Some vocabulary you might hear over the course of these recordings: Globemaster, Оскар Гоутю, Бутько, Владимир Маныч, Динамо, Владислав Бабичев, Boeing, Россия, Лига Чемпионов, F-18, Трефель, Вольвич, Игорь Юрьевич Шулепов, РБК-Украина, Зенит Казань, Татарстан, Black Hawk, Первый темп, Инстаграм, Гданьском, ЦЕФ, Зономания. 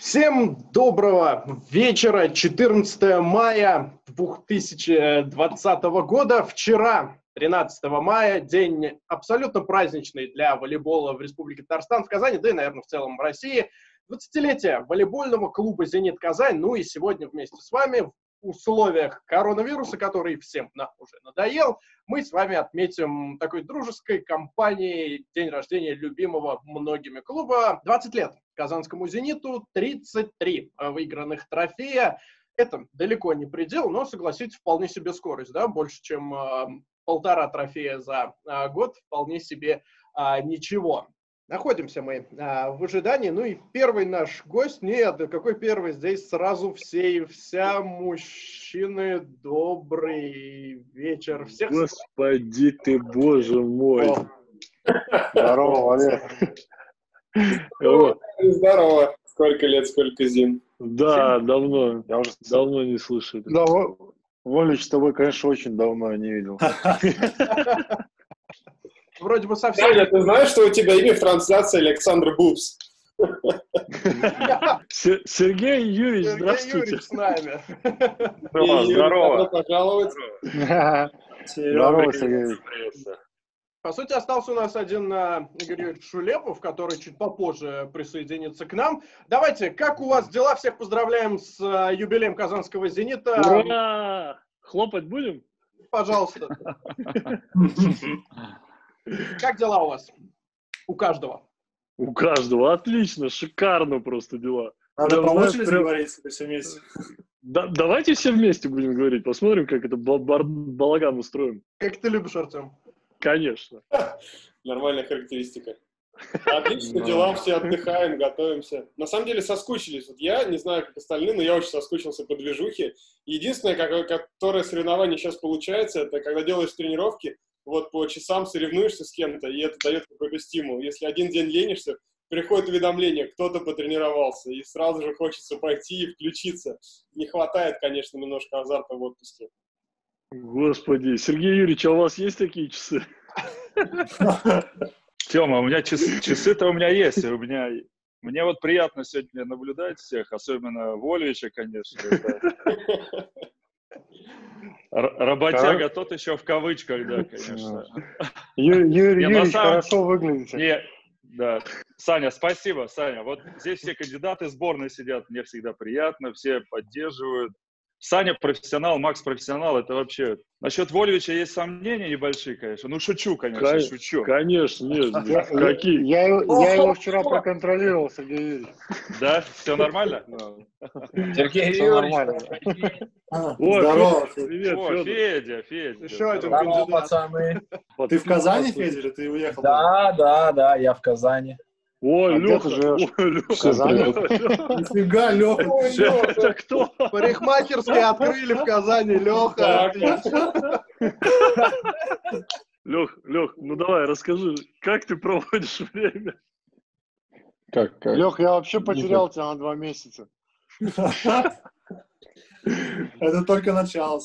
Всем доброго вечера, 14 мая 2020 года. Вчера, 13 мая, день абсолютно праздничный для волейбола в Республике Татарстан, в Казани, да и, наверное, в целом в России. 20-летие волейбольного клуба «Зенит Казань». Ну и сегодня вместе с вами в условиях коронавируса, который всем нам уже надоел, мы с вами отметим такой дружеской компанией день рождения любимого многими клуба. 20 лет казанскому «Зениту», 33 выигранных трофея. Это далеко не предел, но, согласитесь, вполне себе скорость, да, больше, чем полтора трофея за год, вполне себе ничего. Находимся мы в ожидании. Ну и первый наш гость, нет, какой первый, здесь сразу все и вся мужчины. Добрый вечер. Всех. Господи ты, боже мой. О. Здорово, Валер. Здорово. Сколько лет, сколько зим. Да, давно. Я уже давно не слышал. Да, Валюч, с тобой, конечно, очень давно я не видел. Вроде бы совсем... Таня, ты знаешь, что у тебя имя в трансляции Александр Бубс? Сергей Юрьевич, здравствуйте. Сергей Юрьевич с нами. Здорово. Пожаловать. Здорово, Сергей. По сути, остался у нас один Игорь Юрьевич Шулепов, который чуть попозже присоединится к нам. Давайте, как у вас дела? Всех поздравляем с юбилеем казанского «Зенита». Ура! Хлопать будем? Пожалуйста. Как дела у вас? У каждого. У каждого. Отлично. Шикарно просто дела. Надо получилось говорить все вместе. Да, давайте все вместе будем говорить. Посмотрим, как это балаган устроим. Как ты любишь, Артем? Конечно. Нормальная характеристика. Отлично дела. Все отдыхаем, готовимся. На самом деле соскучились. Вот я не знаю, как остальные, но я очень соскучился по движухе. Единственное, которое соревнование сейчас получается, это когда делаешь тренировки, вот по часам соревнуешься с кем-то, и это дает какой-то стимул. Если один день ленишься, приходит уведомление, кто-то потренировался, и сразу же хочется пойти и включиться. Не хватает, конечно, немножко азарта в отпуске. Господи, Сергей Юрьевич, а у вас есть такие часы? Тёма, у меня часы-то у меня есть. Мне вот приятно сегодня наблюдать всех, особенно Вольвича, конечно. Работяга тот еще в кавычках, да, конечно. Юрий, хорошо выглядите. Да. Саня, спасибо, Саня. Вот здесь все кандидаты сборной сидят, мне всегда приятно, все поддерживают. Саня профессионал, Макс профессионал, это вообще... Насчет Вольвича есть сомнения небольшие, конечно. Ну, шучу, конечно, шучу. Конечно, нет. Какие? Я его вчера проконтролировал, Сергей Юрьевич. Да? Все нормально? Сергей Юрьевич. Здорово. Привет, Федя. Еще один кандидат. Пацаны. Ты в Казани, Федя, или ты уехал? Да, я в Казани. О, Леха живешь. Нифига, Леха. Это кто? Парикмахерские открыли в Казани, Леха. Лех, ну давай, расскажи, как ты проводишь время? Как? Лех, я вообще потерял тебя на 2 месяца. Это только начало.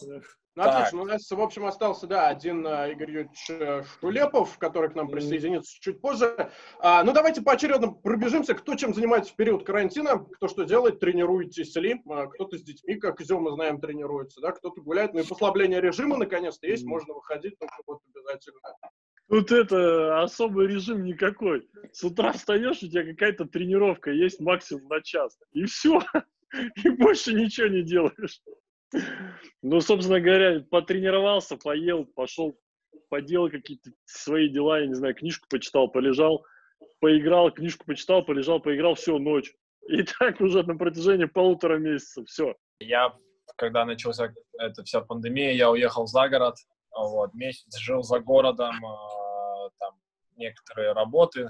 Ну, отлично. У нас, в общем, остался, да, один Игорь Юрьевич Шулепов, который к нам присоединится чуть позже. Ну, давайте поочередно пробежимся, кто чем занимается в период карантина, кто что делает, тренируетесь ли, кто-то с детьми, как Изё, мы знаем, тренируется, да, кто-то гуляет. Ну, и послабление режима, наконец-то, есть, можно выходить, только вот обязательно. Вот это особый режим никакой. С утра встаешь, у тебя какая-то тренировка есть максимум на час, и все, и больше ничего не делаешь. Ну, собственно говоря, потренировался, поел, пошел, поделал какие-то свои дела, я не знаю, книжку почитал, полежал, поиграл, книжку почитал, полежал, поиграл, все, ночь. И так уже на протяжении 1,5 месяца, все. Я, когда начался эта вся пандемия, я уехал за город, вот, месяц жил за городом, там, некоторые работы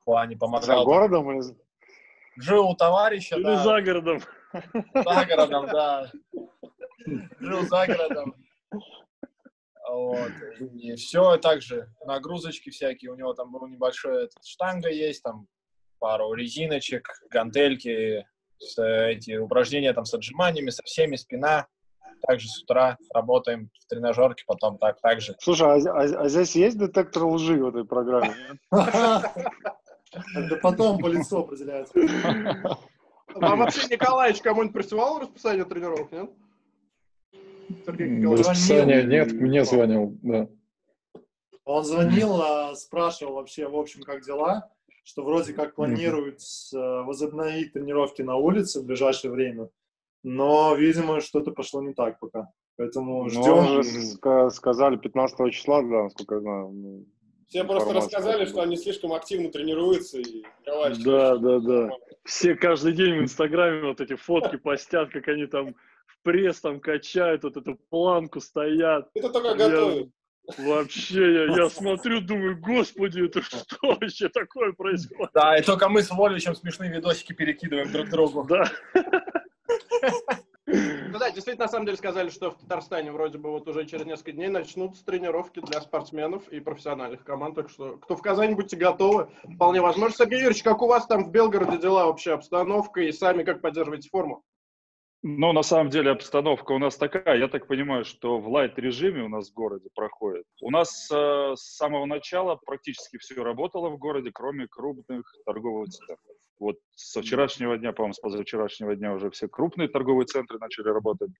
в плане помогал. За городом или... Жил у товарища, или да. За городом. За городом, да. Жил за городом. Вот. И все, и также нагрузочки всякие. У него там был небольшой штанга есть, там пару резиночек, гантельки, эти упражнения там с отжиманиями, со всеми, спина. Также с утра работаем в тренажерке, потом так же. Слушай, а здесь есть детектор лжи в этой программе? Да потом по лицу определяется. Вам Алексей Николаевич кому-нибудь присылал расписание тренировок, нет? Расписания нет, мне звонил, да. Он звонил, спрашивал вообще, в общем, как дела, что вроде как планируют возобновить тренировки на улице в ближайшее время, но, видимо, что-то пошло не так пока. Поэтому ждем. Уже сказали 15 числа, да, насколько я знаю. Все просто рассказали, что они слишком активно тренируются. И да. Все каждый день в Инстаграме вот эти фотки постят, как они там в пресс там качают, вот эту планку стоят. Это только готовят. Вообще, я смотрю, думаю, господи, это что вообще такое происходит? Да, и только мы с Вольвичем смешные видосики перекидываем друг другу. Да. Ну да, действительно, на самом деле сказали, что в Татарстане вроде бы вот уже через несколько дней начнутся тренировки для спортсменов и профессиональных команд, так что кто в Казани, будьте готовы, вполне возможно. Сергей Юрьевич, как у вас там в Белгороде дела вообще, обстановка и сами как поддерживаете форму? Ну, на самом деле, обстановка у нас такая, я так понимаю, что в лайт-режиме у нас в городе проходит. У нас с самого начала практически все работало в городе, кроме крупных торговых центров. Вот со вчерашнего дня, по-моему, с позавчерашнего дня уже все крупные торговые центры начали работать.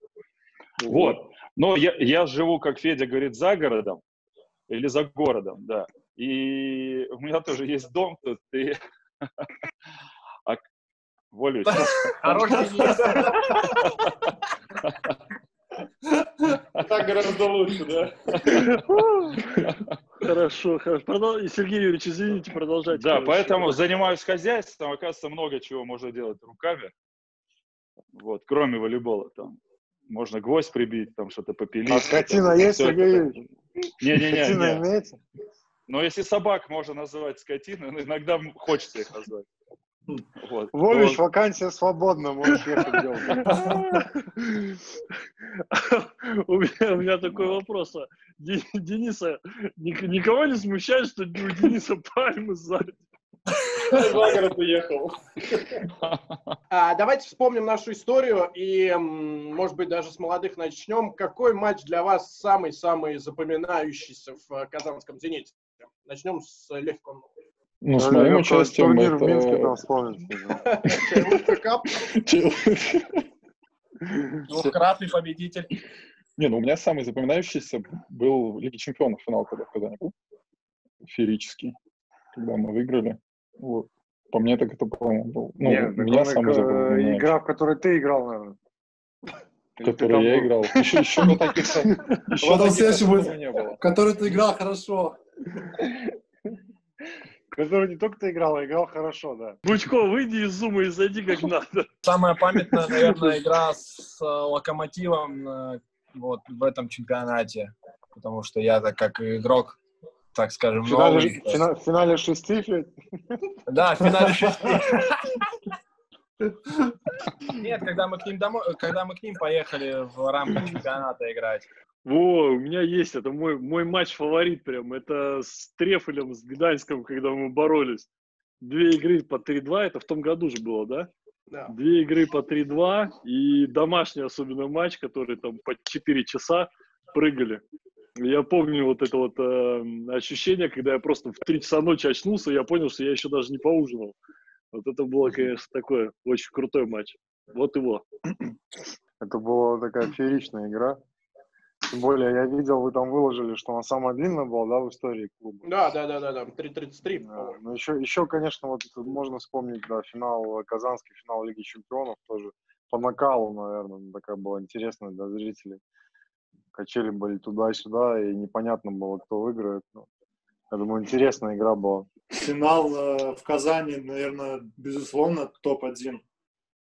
Вот. Но я живу, как Федя говорит, за городом или за городом, да. И у меня тоже есть дом тут, и... Волю. Хороший место. Так гораздо лучше, да? Хорошо. Сергей Юрьевич, извините, продолжайте. Да, поэтому занимаюсь хозяйством. Оказывается, много чего можно делать руками. Вот, кроме волейбола. Там можно гвоздь прибить, там что-то попилить. А скотина есть, Сергей Юрьевич? Не. Но если собак можно называть скотиной, иногда хочется их назвать. Вот. Вович, вакансия свободна, можешь ехать делать. У меня такой вопрос. Дениса, никого не смущает, что у Дениса пальмы сзади? За город уехал. Давайте вспомним нашу историю и, может быть, даже с молодых начнем. Какой матч для вас самый-самый запоминающийся в казанском «Зените»? Начнем с легкого. Ну, с моим участием турнир это... в Минске там вспомнился. Двухкратный победитель. Не, ну у меня самый запоминающийся был в Лиге Чемпионов финал, когда в Казани был. Феерический. Когда мы выиграли. Вот. По мне так это, по-моему, был. Ну, у меня самый запоминающийся. Игра, в которой ты играл, наверное. В которой я играл. Еще на таких самых не было. В которой ты играл хорошо. Который не только ты играл, а играл хорошо, да. Бучко, выйди из зума и зайди как надо. Самая памятная, наверное, игра с Локомотивом вот в этом чемпионате. Потому что я, так как игрок, так скажем, новый. В финале 6, Федь? Да, в финале 6. Нет, когда мы к ним поехали в рамках чемпионата играть. Во, у меня есть, это мой матч-фаворит прям, это с Трефелем, с Гданьском, когда мы боролись. 2 игры по 3-2, это в том году же было, да? Да. 2 игры по 3-2 и домашний особенно матч, который там по 4 часа прыгали. Я помню вот это вот ощущение, когда я просто в 3 часа ночи очнулся, и я понял, что я еще даже не поужинал. Вот это было, конечно, такое очень крутой матч. Вот его. Это была такая фееричная игра. Тем более, я видел, вы там выложили, что она самая длинная была, да, в истории клуба. Да, 3:33. Да. Ну, еще, конечно, вот можно вспомнить, да, финал, казанский финал Лиги Чемпионов тоже по накалу, наверное, такая была интересная для зрителей. Качели были туда-сюда, и непонятно было, кто выиграет. Но, я думаю, интересная игра была. Финал в Казани, наверное, безусловно, топ-1.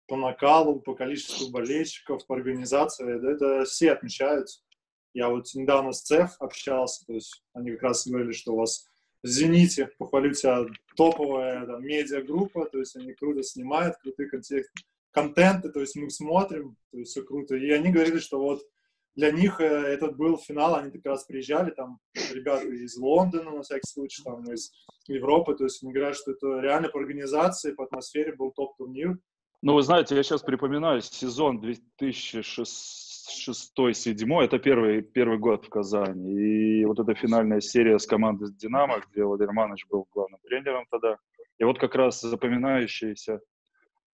По накалу, по количеству болельщиков, по организации, да, это все отмечаются. Я вот недавно с ЦЕФ общался, то есть они как раз говорили, что у вас в «Зените», похвалю тебя, топовая там медиагруппа, то есть они круто снимают, крутые контенты, то есть мы смотрим, то есть все круто. И они говорили, что вот для них этот был финал, они как раз приезжали, там ребята из Лондона, на всякий случай, там из Европы, то есть они говорят, что это реально по организации, по атмосфере был топ-турнир. Ну, вы знаете, я сейчас припоминаю сезон 2006-2007, это первый год в Казани, и вот эта финальная серия с командой «Динамо», где Владимир Маныч был главным тренером тогда, и вот как раз запоминающаяся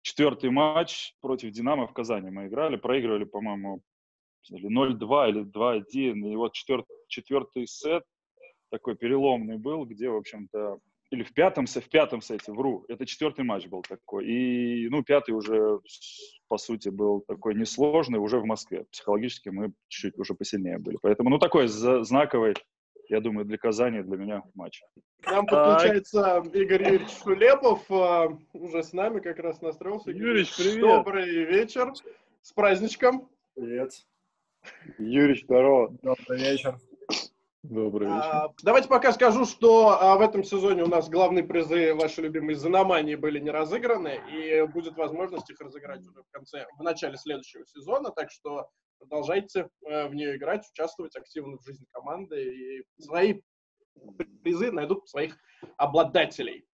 Четвертый матч против «Динамо» в Казани мы играли, проигрывали, по-моему, или 0-2, или 2-1. И вот четвертый сет такой переломный был, где, в общем-то, или в пятом сете, вру, это четвертый матч был такой. И, ну, пятый уже, по сути, был такой несложный, уже в Москве. Психологически мы чуть-чуть уже посильнее были. Поэтому, ну, такой знаковый, я думаю, для Казани, для меня матч. Там подключается Игорь Юрьевич Шулепов, уже с нами как раз настроился. Юрьевич, привет. Добрый вечер, с праздничком. Привет. Юрьевич, здорово. Добрый вечер. Добрый вечер. Давайте пока скажу, что в этом сезоне у нас главные призы, ваши любимые «Зономании», были не разыграны, и будет возможность их разыграть уже в начале следующего сезона, так что продолжайте в нее играть, участвовать активно в жизни команды, и свои призы найдут своих обладателей.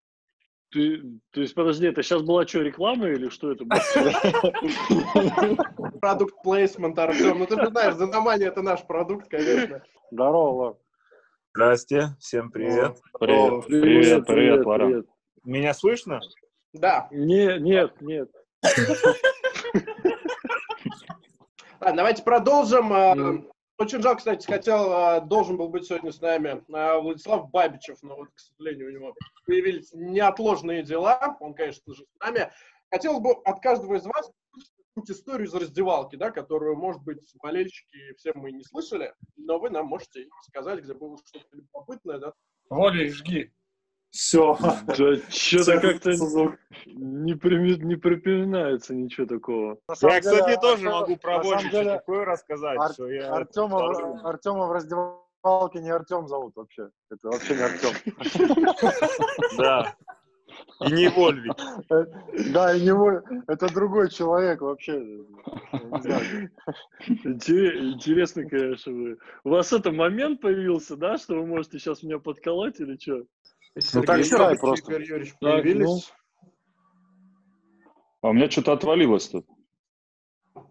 То есть, подожди, это сейчас была что, реклама или что это было? Продукт-плейсмент, Артем. Ну, ты же знаешь, «Зономания» — это наш продукт, конечно. Здорово. Здрасте, всем привет. Привет, Лара. Меня слышно? Да. Нет. Давайте продолжим. Очень жалко, кстати, должен был быть сегодня с нами Владислав Бабичев, но, к сожалению, у него появились неотложные дела, он, конечно же, с нами. Хотелось бы от каждого из вас услышать историю из раздевалки, да, которую, может быть, болельщики все мы не слышали, но вы нам можете сказать, где было что-то любопытное. Да? Волей жги. Все. Что-то как-то не припоминается ничего такого. Я, кстати, тоже могу про Бабичева такое рассказать. Артема в раздевалке не Артем зовут вообще. Это вообще не Артем. Да. И не Вольвик. Да, и не Вольвик. Это другой человек вообще. Интересно, конечно, вы. У вас это момент появился, да, что вы можете сейчас меня подколоть или что? Ну, так что просто. Игорь Юрьевич, появились. А у меня что-то отвалилось тут.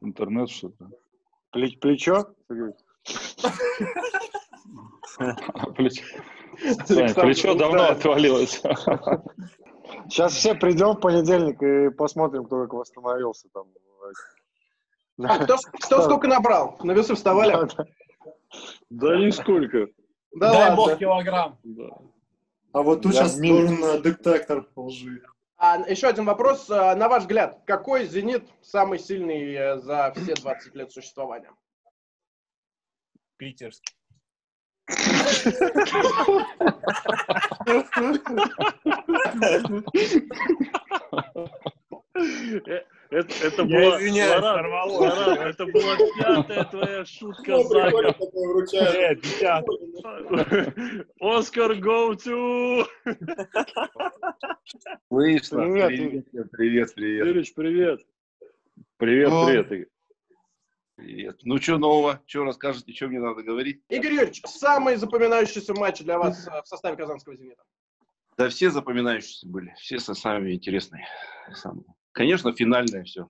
Интернет что-то. Плечо? Плечо давно отвалилось. Сейчас все придем в понедельник и посмотрим, кто как восстановился там. Кто сколько набрал? На весы вставали? Да нисколько. Дай бог килограмм. А вот тут сейчас нужен детектор лжи. Еще один вопрос. На ваш взгляд, какой «Зенит» самый сильный за все 20 лет существования? Питерский. Это была пятая твоя шутка за год. Оскар Гоутю! Слышно. Привет. Юрич, привет. Привет. Привет. Ну, что нового? Что расскажете? Что мне надо говорить? Игорь Юрьевич, самый запоминающийся матч для вас в составе казанского «Зенита»? Да все запоминающиеся были. Все самые интересные. Конечно, финальное все.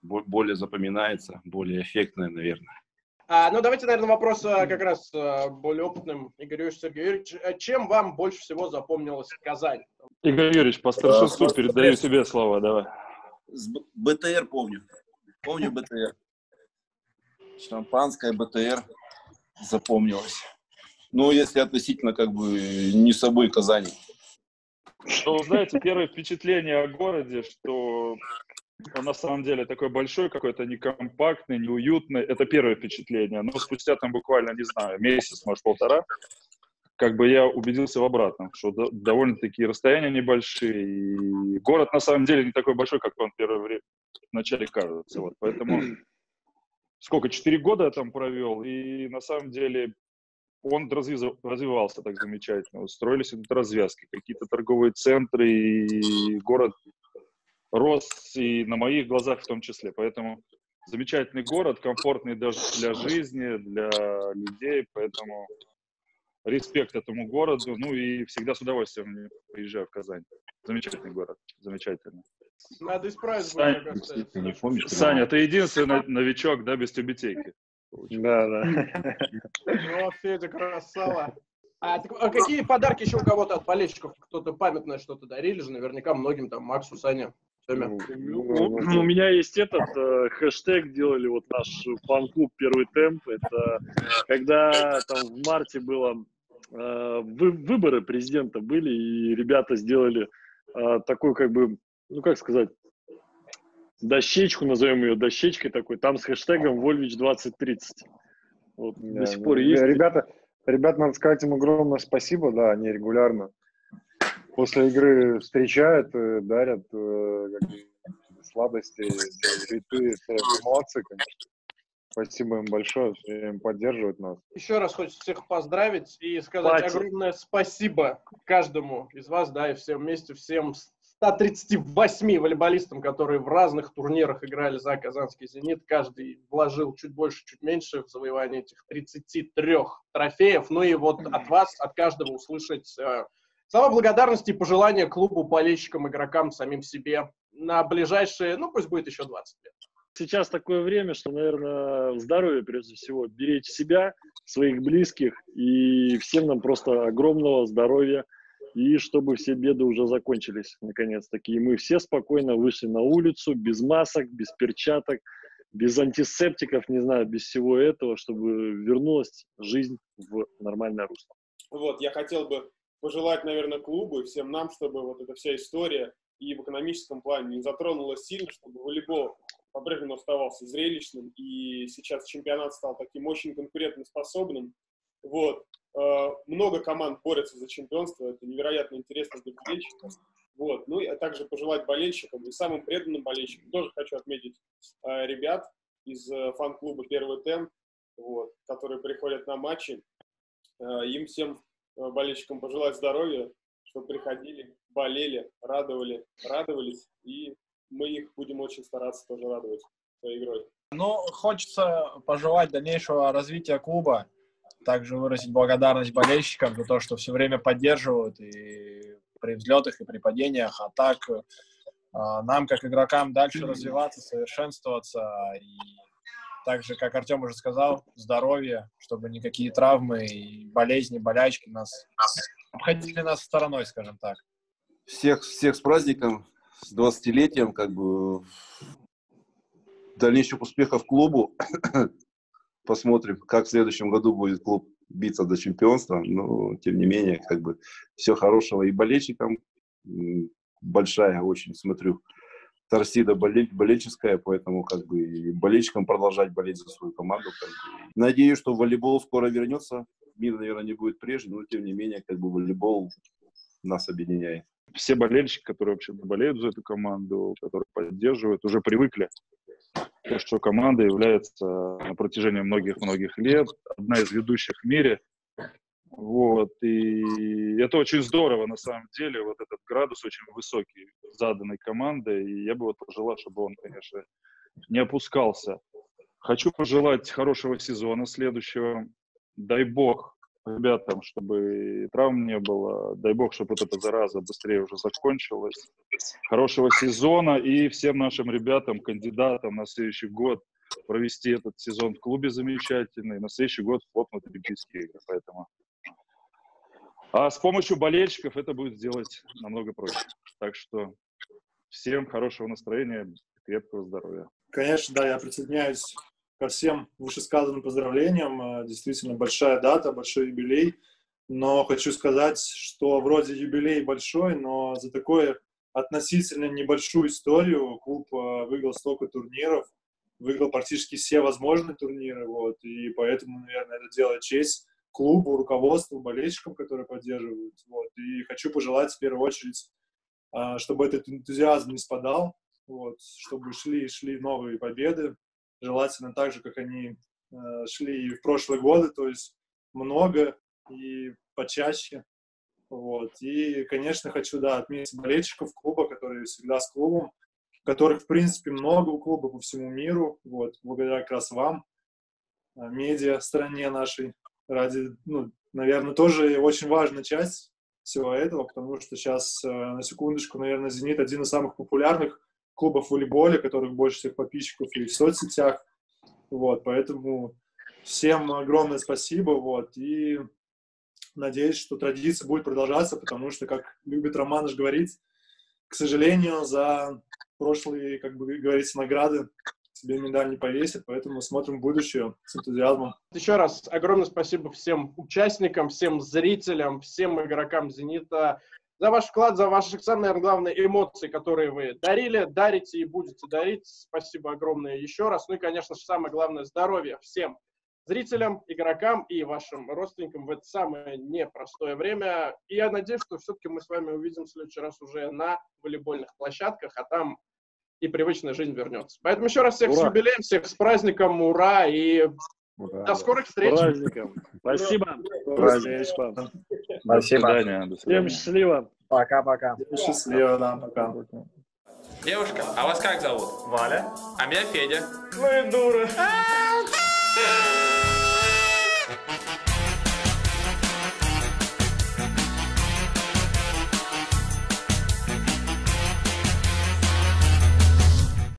Более запоминается, более эффектное, наверное. Давайте, наверное, вопрос как раз более опытным. Игорь Юрьевич, Сергей Юрьевич, чем вам больше всего запомнилась Казань? Игорь Юрьевич, по старшинству передаю тебе слово, давай. БТР помню. Помню БТР. Шампанское, БТР запомнилось. Ну, если относительно, как бы, не собой Казани. Что вы знаете, первое впечатление о городе, что он на самом деле такой большой, какой-то некомпактный, неуютный. Это первое впечатление. Но спустя там буквально, не знаю, месяц, может, полтора, как бы я убедился в обратном, что довольно-таки расстояния небольшие. И город на самом деле не такой большой, как он вначале кажется. Вот. Поэтому сколько, 4 года я там провел, и на самом деле он развивался так замечательно. Строились тут развязки, какие-то торговые центры, и город рос, и на моих глазах в том числе. Поэтому замечательный город, комфортный даже для жизни, для людей, поэтому респект этому городу. Ну и всегда с удовольствием приезжаю в Казань. Замечательный город, замечательно. Надо исправить. Саня, ты единственный новичок, да, без тюбетейки? Да. Ну, Федя, красава. А какие подарки еще у кого-то от болельщиков? Кто-то памятное что-то дарили же, наверняка многим, там, Максу, Сане. У меня есть этот хэштег, делали вот наш фан-клуб «Первый темп». Это когда там в марте было выборы президента были, и ребята сделали такую, как бы, ну как сказать, дощечку, назовем ее дощечкой такой, там с хэштегом «Вольвич 2030». Вот, да, до сих пор есть. Ребята, надо сказать им огромное спасибо, да, они регулярно после игры встречают, дарят сладости, цветы, эмоции, конечно. Спасибо им большое, что им поддерживают нас. Еще раз хочется всех поздравить и сказать огромное спасибо каждому из вас, да, и всем вместе, всем 138 волейболистам, которые в разных турнирах играли за казанский «Зенит». Каждый вложил чуть больше, чуть меньше в завоевание этих 33 трофеев. Ну и вот от вас, от каждого услышать слова благодарности и пожелания клубу, болельщикам, игрокам, самим себе на ближайшие, ну пусть будет еще 20 лет. Сейчас такое время, что, наверное, здоровье, прежде всего, беречь себя, своих близких, и всем нам просто огромного здоровья, и чтобы все беды уже закончились, наконец-таки. И мы все спокойно вышли на улицу, без масок, без перчаток, без антисептиков, не знаю, без всего этого, чтобы вернулась жизнь в нормальное русло. Вот, я хотел бы пожелать, наверное, клубу и всем нам, чтобы вот эта вся история и в экономическом плане не затронулась сильно, чтобы волейбол по-прежнему оставался зрелищным, и сейчас чемпионат стал таким очень конкурентоспособным. Вот. Много команд борются за чемпионство, это невероятно интересно для болельщиков. Вот. Ну, и также пожелать болельщикам и самым преданным болельщикам, тоже хочу отметить ребят из фан-клуба «Первый темп», вот, которые приходят на матчи. Им всем болельщикам пожелать здоровья, чтобы приходили, болели, радовались, и мы их будем очень стараться тоже радовать своей игрой. Ну, хочется пожелать дальнейшего развития клуба, также выразить благодарность болельщикам за то, что все время поддерживают и при взлетах, и при падениях, а так нам, как игрокам, дальше развиваться, совершенствоваться. И также, как Артем уже сказал, здоровье, чтобы никакие травмы и болезни, болячки обходили нас стороной, скажем так. Всех с праздником! С 20-летием, как бы, дальнейших успехов клубу. Посмотрим, как в следующем году будет клуб биться до чемпионства. Но, тем не менее, как бы, все хорошего и болельщикам. Большая очень, смотрю, торсида болельческая, поэтому, как бы, и болельщикам продолжать болеть за свою команду. Как бы. Надеюсь, что волейбол скоро вернется. Мир, наверное, не будет прежним, но, тем не менее, как бы, волейбол нас объединяет. Все болельщики, которые вообще болеют за эту команду, которые поддерживают, уже привыкли, что команда является на протяжении многих-многих лет одна из ведущих в мире. Вот. И это очень здорово, на самом деле, вот этот градус очень высокий заданной команды. И я бы вот пожелал, чтобы он, конечно, не опускался. Хочу пожелать хорошего сезона следующего. Дай бог ребятам, чтобы травм не было. Дай бог, чтобы вот эта зараза быстрее уже закончилась. Хорошего сезона и всем нашим ребятам, кандидатам на следующий год провести этот сезон в клубе замечательный. На следующий год хлопнут Олимпийские игры. Поэтому. А с помощью болельщиков это будет сделать намного проще. Так что всем хорошего настроения, крепкого здоровья. Конечно, да, я присоединяюсь ко всем вышесказанным поздравлениям. Действительно большая дата, большой юбилей. Но хочу сказать, что вроде юбилей большой, но за такую относительно небольшую историю клуб выиграл столько турниров, выиграл практически все возможные турниры. Вот. И поэтому, наверное, это делает честь клубу, руководству, болельщикам, которые поддерживают. Вот. И хочу пожелать в первую очередь, чтобы этот энтузиазм не спадал, вот. Чтобы шли новые победы. Желательно так же, как они шли и в прошлые годы, то есть много и почаще. Вот. И, конечно, хочу, да, отметить болельщиков клуба, которые всегда с клубом, которых, в принципе, много у клуба по всему миру, вот, благодаря как раз вам, медиа, стране нашей, ради, ну, наверное, тоже очень важная часть всего этого, потому что сейчас, на секундочку, наверное, «Зенит» один из самых популярных клубов в волейболе, которых больше всех подписчиков и в соцсетях. Вот, поэтому всем огромное спасибо. Вот, и надеюсь, что традиция будет продолжаться, потому что, как любит Романыч говорить, к сожалению, за прошлые, как бы говорится, награды себе медаль не повесит, поэтому смотрим будущее с энтузиазмом. Еще раз огромное спасибо всем участникам, всем зрителям, всем игрокам «Зенита» за ваш вклад, за ваши, самые главные эмоции, которые вы дарили, дарите и будете дарить. Спасибо огромное еще раз. Ну и, конечно же, самое главное, здоровья всем зрителям, игрокам и вашим родственникам в это самое непростое время. И я надеюсь, что все-таки мы с вами увидим в следующий раз уже на волейбольных площадках, а там и привычная жизнь вернется. Поэтому еще раз всех ура. С юбилеем, всех с праздником, ура, и ура, до скорых встреч. С праздником. Спасибо. Спасибо. Спасибо. До свидания. Всем счастливо. Пока-пока. Счастливо, да, пока. Девушка, а вас как зовут? Валя. А меня Федя. Ну и дура.